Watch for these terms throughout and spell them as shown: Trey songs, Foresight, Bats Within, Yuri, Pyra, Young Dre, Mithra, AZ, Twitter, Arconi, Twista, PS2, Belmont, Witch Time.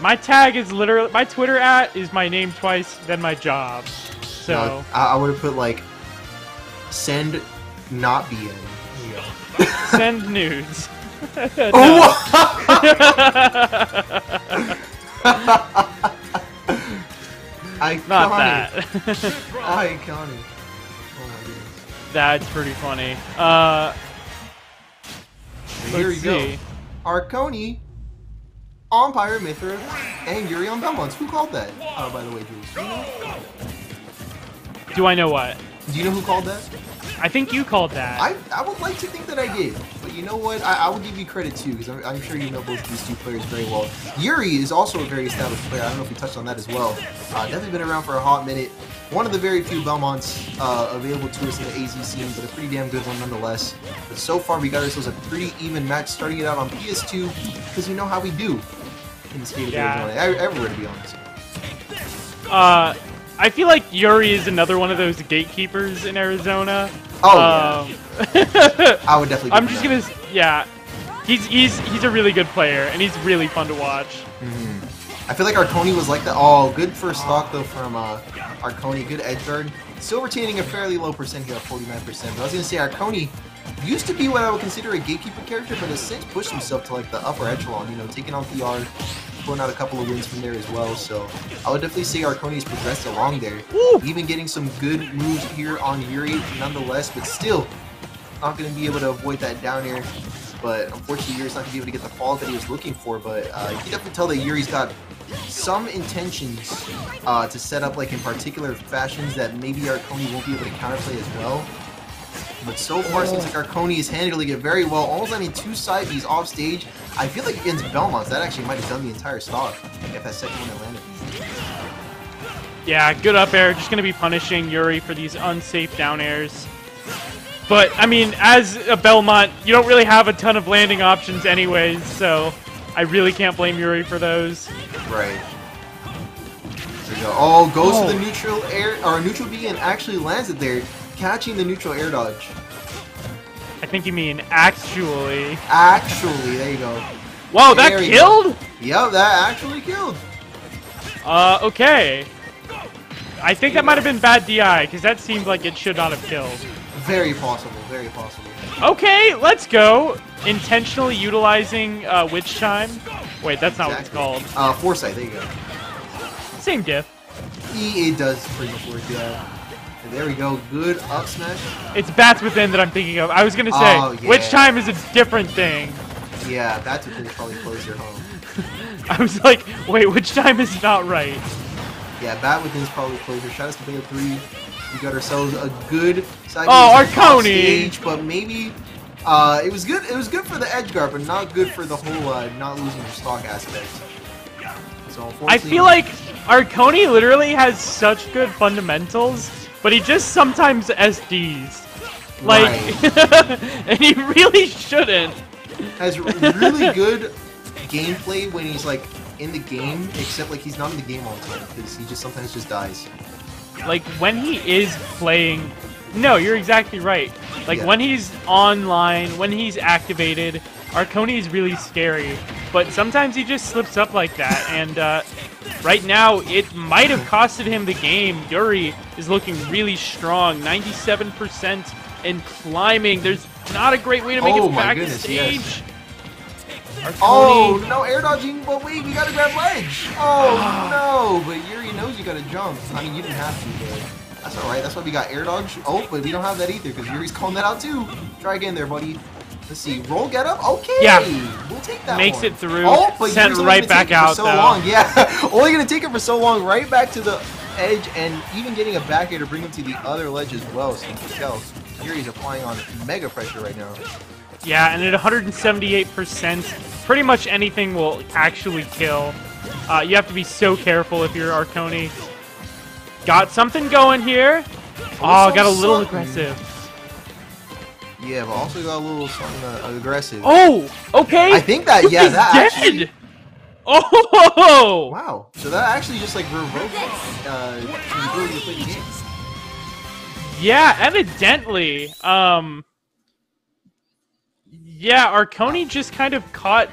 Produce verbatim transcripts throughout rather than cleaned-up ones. My tag is literally... My Twitter at is my name twice, then my job. So... No, I, I would have put, like, send not be in. Yeah. Send nudes. Oh! Iconic. Not that. Iconic. Oh my goodness. That's pretty funny. Uh... Here you go. Arconi, Pyra, Mithra, and Yuri on Belmonts. Who called that? Oh, by the way, Jules. Do you know? Do I know what? Do you know who called that? I think you called that. I, I would like to think that I did. But you know what? I, I will give you credit, too, because I'm, I'm sure you know both these two players very well. Yuri is also a very established player. I don't know if we touched on that as well. Uh, definitely been around for a hot minute. One of the very few Belmonts uh, available to us in the A Z scene, but a pretty damn good one nonetheless. But so far, we got ourselves a pretty even match, starting it out on P S two, because you know how we do in the state of Arizona. Yeah. Everywhere, to be honest. Uh, I feel like Yuri is another one of those gatekeepers in Arizona. Oh, um, yeah. I would definitely. I'm just gonna, yeah. He's he's he's a really good player, and he's really fun to watch. Mm-hmm. I feel like Arconi was like that. Oh, good first stock though from uh, Arconi. Good edge guard. Still retaining a fairly low percent here, forty-nine percent. But I was gonna say Arconi used to be what I would consider a gatekeeper character, but has since pushed himself to like the upper echelon. You know, taking on P R, pulling out a couple of wins from there as well. So I would definitely say Arconi's progressed along there. Woo! Even getting some good moves here on Yuri nonetheless, but still not going to be able to avoid that down air. But unfortunately, Yuri's not going to be able to get the fall that he was looking for. But uh, you can definitely tell that Yuri's got some intentions uh, to set up like in particular fashions that maybe Arconi won't be able to counterplay as well. But so far, it seems like Arconi is handling it very well. Almost any two side B's off stage. I feel like against Belmonts, that actually might have done the entire stock if that second one had landed. Yeah, good up air. Just going to be punishing Yuri for these unsafe down airs. But, I mean, as a Belmont, you don't really have a ton of landing options anyways, so I really can't blame Yuri for those. Right. There we go. Oh, goes oh. to the neutral air, or neutral B and actually lands it there. Catching the neutral air dodge. I think you mean actually. Actually, there you go. Whoa, that there killed? Yep, that actually killed. Uh, okay. I think that might have been bad D I, because that seemed like it should not have killed. Very possible, very possible. Okay, let's go. Intentionally utilizing uh, Witch Time. Wait, that's not exactly what it's called. Uh, Foresight, there you go. Same diff. It does pretty much work, yeah. There we go. Good up smash. It's Bats Within that I'm thinking of. I was going to say, oh, yeah. Witch Time is a different thing. Yeah, Bats Within is probably closer home. I was like, wait, Witch Time is not right. Yeah, Bat Within is probably closer. Shout out to Player three. We got ourselves a good side. Oh, Arconi! Stage, but maybe uh, it was good. It was good for the edge guard, but not good for the whole uh, not losing your stock aspect. So I feel like Arconi literally has such good fundamentals. But he just sometimes S Ds. Like, right. And he really shouldn't. Has really good gameplay when he's, like, in the game, except, like, he's not in the game all the time, because he just sometimes just dies. Like, when he is playing... No, you're exactly right. Like, yeah. When he's online, when he's activated, Arconi is really scary. But sometimes he just slips up like that, and, uh... right now, it might have costed him the game. Yuri is looking really strong, ninety-seven percent and climbing. There's not a great way to make oh it back to stage. Yes. Arconi... Oh, no air dodging, but wait, we gotta grab ledge. Oh, no, but Yuri knows you gotta jump. I mean, you didn't have to, but that's all right. That's why we got air dodge. Oh, but we don't have that either, because Yuri's calling that out too. Try again there, buddy. Let's see, roll get up. Okay, yeah. We'll take that. Makes one. it through. Oh, but sent right back out. So though. long, yeah. Only gonna take it for so long, right back to the edge, and even getting a back air to bring him to the other ledge as well. So you can tell Yuri's applying on mega pressure right now. Yeah, and at one hundred seventy-eight percent, pretty much anything will actually kill. Uh, you have to be so careful if you're Arconi. Got something going here. Oh, got a little aggressive. Yeah, but also got a little something uh, aggressive. Oh, okay. I think that, yeah, He's that dead. actually... Oh! Wow. So that actually just, like, revoked uh, the ability to play the game. Yeah, evidently. Um, yeah, Arconi just kind of caught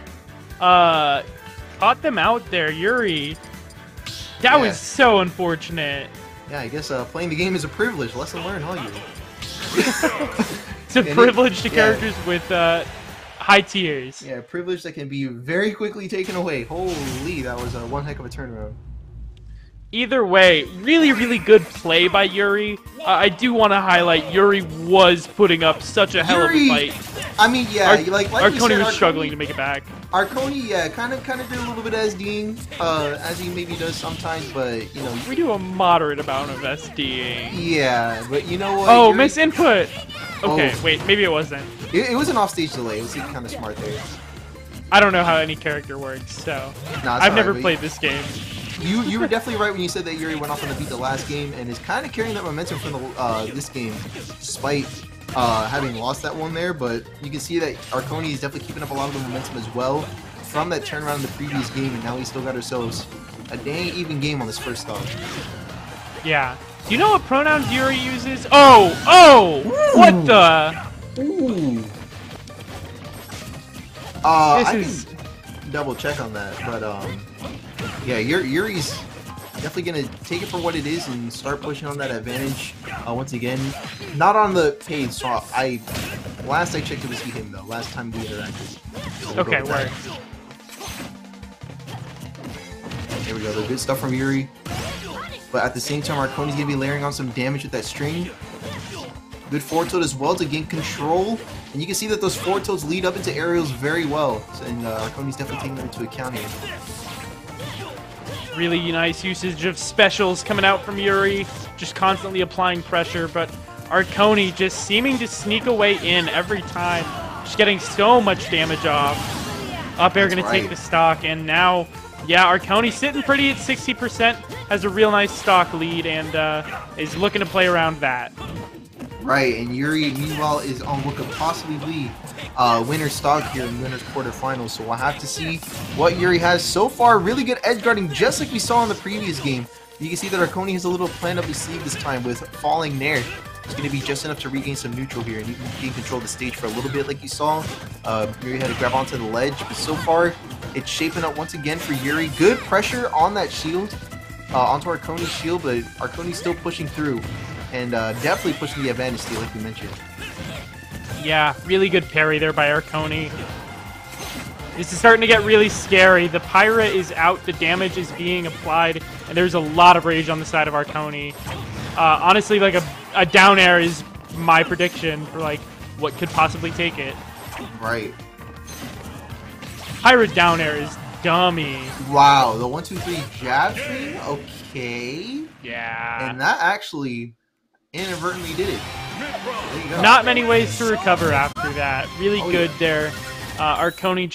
uh, caught them out there, Yuri. That yeah. was so unfortunate. Yeah, I guess uh, playing the game is a privilege. Lesson learned, huh, Yuri? It's a and privilege it, to characters yeah. with uh, high tiers. Yeah, privilege that can be very quickly taken away. Holy, that was uh, one heck of a turnaround. Either way, really, really good play by Yuri. Uh, I do want to highlight Yuri was putting up such a hell Yuri, of a fight. I mean, yeah, Ar like, like Arconi said, was Arconi, struggling to make it back. Arconi, yeah, kind of, kind of did a little bit SDing, uh, as he maybe does sometimes, but you know, we do a moderate amount of SDing. Yeah, but you know what? Oh, Yuri... miss input. Okay, oh. wait, maybe it wasn't. It, it was an offstage delay. It was kind of smart there. I don't know how any character works, so nah, I've never right, played this game. You you were definitely right when you said that Yuri went off on the beat the last game and is kind of carrying that momentum from the, uh, this game, despite uh, having lost that one there. But you can see that Arconi is definitely keeping up a lot of the momentum as well from that turnaround in the previous game, and now we still got ourselves a dang even game on this first thought. Yeah. Do you know what pronouns Yuri uses? Oh! Oh! Ooh. What the? Ooh. Uh, this I is... can double check on that, but um... yeah, Yuri's definitely going to take it for what it is and start pushing on that advantage uh, once again. Not on the page, so I... Last I checked it was him, though. Last time we interacted. So okay, word. There we go. The good stuff from Yuri. But at the same time, Arconi's going to be layering on some damage with that string. Good forward tilt as well to gain control. And you can see that those forward tilts lead up into aerials very well. And uh, Arconi's definitely taking that into account here. Really nice usage of specials coming out from Yuri, just constantly applying pressure, but Arconi just seeming to sneak away in every time, just getting so much damage off. Up air going to take the stock, and now, yeah, Arconi sitting pretty at sixty percent, has a real nice stock lead, and uh, is looking to play around that. Right, and Yuri, meanwhile, is on what could possibly be uh, winner's stock here in winner's quarterfinals. So we'll have to see what Yuri has so far. Really good edge guarding, just like we saw in the previous game. You can see that Arconi has a little plan up his sleeve this time with falling nair. It's going to be just enough to regain some neutral here, and you can gain control of the stage for a little bit like you saw. Uh, Yuri had to grab onto the ledge, but so far, it's shaping up once again for Yuri. Good pressure on that shield, uh, onto Arconi's shield, but Arconi's still pushing through. And uh, definitely pushing the advantage steal, like we mentioned. Yeah, really good parry there by Arconi. This is starting to get really scary. The Pyra is out, the damage is being applied, and there's a lot of rage on the side of Arconi. Uh, honestly, like a, a down air is my prediction for like what could possibly take it. Right. Pyra's down air is dummy. Wow, the one, two, three jab thing? Okay. Yeah. And that actually... inadvertently did it. Not many ways to recover after that. Really oh, good yeah. there. Uh, Arconi just